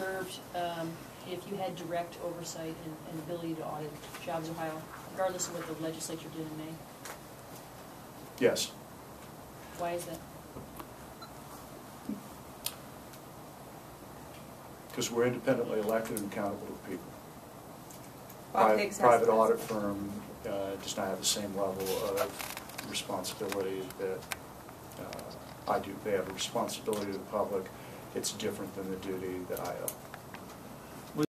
served if you had direct oversight and ability to audit JobsOhio, regardless of what the legislature did in May? Yes. Why is that? Because we're independently elected and accountable to people. Private audit firm does not have the same level of responsibility that I do. They have a responsibility to the public. It's different than the duty that I owe.